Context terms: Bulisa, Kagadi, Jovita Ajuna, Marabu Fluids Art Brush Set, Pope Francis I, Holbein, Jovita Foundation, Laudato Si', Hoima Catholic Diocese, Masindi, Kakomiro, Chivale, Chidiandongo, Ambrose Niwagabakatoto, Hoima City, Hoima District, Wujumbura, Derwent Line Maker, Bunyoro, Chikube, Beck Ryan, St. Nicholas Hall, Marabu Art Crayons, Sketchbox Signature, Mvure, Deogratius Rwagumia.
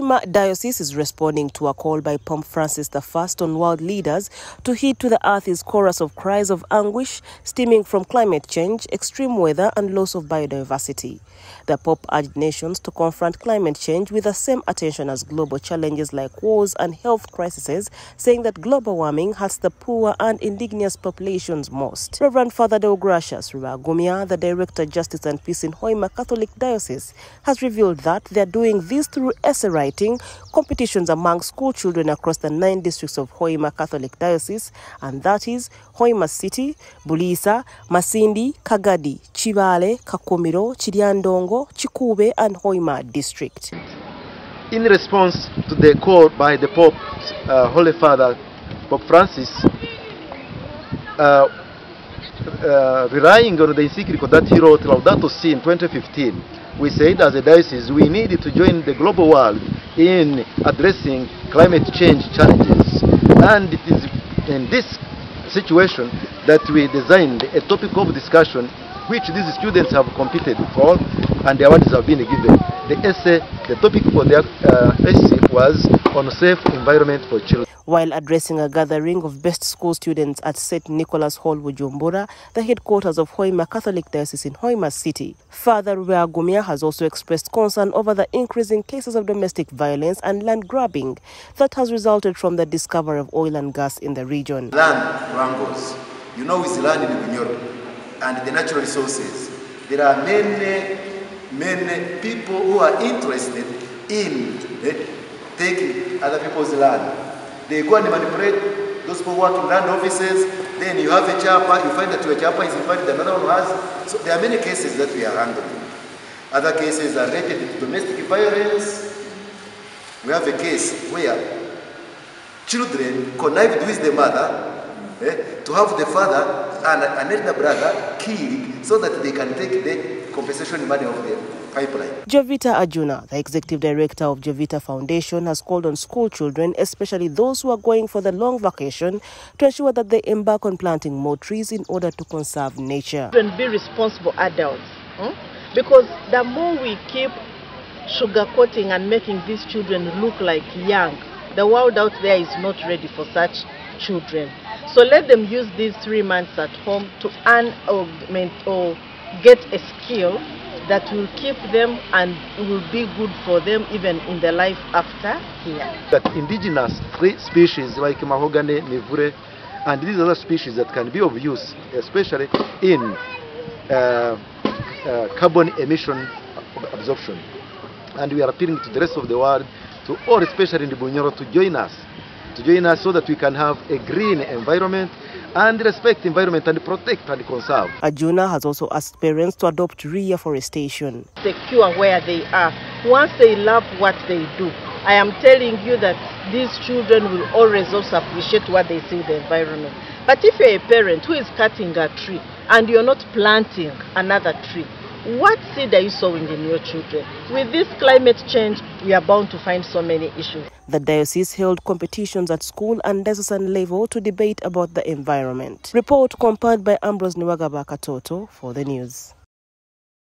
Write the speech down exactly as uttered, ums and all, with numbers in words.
Hoima Diocese is responding to a call by Pope Francis the First on world leaders to heed to the earth's chorus of cries of anguish stemming from climate change, extreme weather and loss of biodiversity. The Pope urged nations to confront climate change with the same attention as global challenges like wars and health crises, saying that global warming hurts the poor and indigenous populations most. Reverend Father Deogratius Rwagumia, the Director of Justice and Peace in Hoima Catholic Diocese, has revealed that they are doing this through essay writing competitions among school children across the nine districts of Hoima Catholic Diocese, and that is Hoima City, Bulisa, Masindi, Kagadi, Chivale, Kakomiro, Chidiandongo, Chikube and Hoima District. In response to the call by the Pope, uh, Holy Father Pope Francis, uh, uh, relying on the encyclical that he wrote, Laudato Si' in twenty fifteen, we said as a diocese we needed to join the global world in addressing climate change challenges, and it is in this situation that we designed a topic of discussion which these students have competed for and the awards have been given. The essay, the topic for their uh, essay was on safe environment for children. While addressing a gathering of best school students at Saint Nicholas Hall, Wujumbura, the headquarters of Hoima Catholic Diocese in Hoima City, Father Rwagumia has also expressed concern over the increasing cases of domestic violence and land grabbing that has resulted from the discovery of oil and gas in the region. Land wrangles, you know, is land in Bunyoro and the natural resources. There are many, many people who are interested in eh, taking other people's land. They go and manipulate those who work in land offices. Then you have a chapa, you find that your chapa is in fact another one has. So there are many cases that we are handling. Other cases are related to domestic violence. We have a case where children connived with the mother eh, to have the father and an elder brother killed so that they can take the compensation money of them. Jovita Ajuna, the executive director of Jovita Foundation, has called on school children, especially those who are going for the long vacation, to ensure that they embark on planting more trees in order to conserve nature. And be responsible adults, huh? Because the more we keep sugarcoating and making these children look like young, the world out there is not ready for such children. So let them use these three months at home to earn or, or get a skill that will keep them and will be good for them even in the life after here. That indigenous tree species like mahogany, mvure, and these other species that can be of use, especially in uh, uh, carbon emission absorption. And we are appealing to the rest of the world, to all, especially in the Bunyoro, to join us, to join us so that we can have a green environment and respect the environment and protect and conserve. Ajuna has also asked parents to adopt reforestation. Secure where they are. Once they love what they do, I am telling you that these children will always also appreciate what they see in the environment. But if you're a parent who is cutting a tree and you're not planting another tree, what seed are you sowing in your children? With this climate change, we are bound to find so many issues. The diocese held competitions at school and diocesan level to debate about the environment. Report compiled by Ambrose Niwagabakatoto for the news.